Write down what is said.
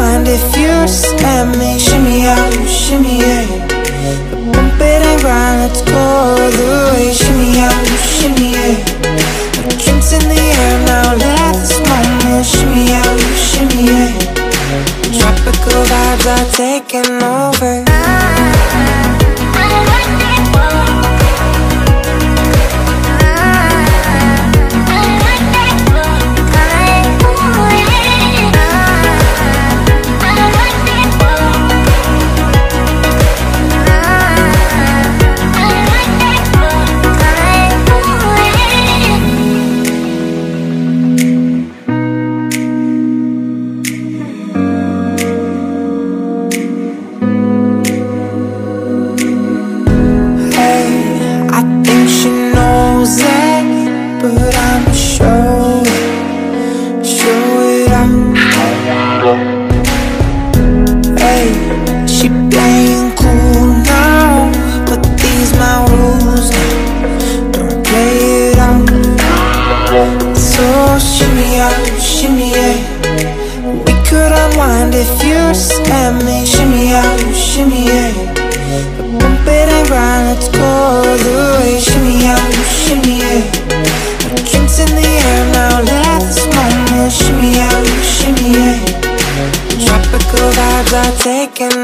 mind if you just let me. Shimmy out, you shimmy in. Bump it and grind, let's go all the way. Shimmy out, you shimmy in. Drinks in the air, now let this moment. Shimmy out, you shimmy in. Tropical vibes are taking over. Taking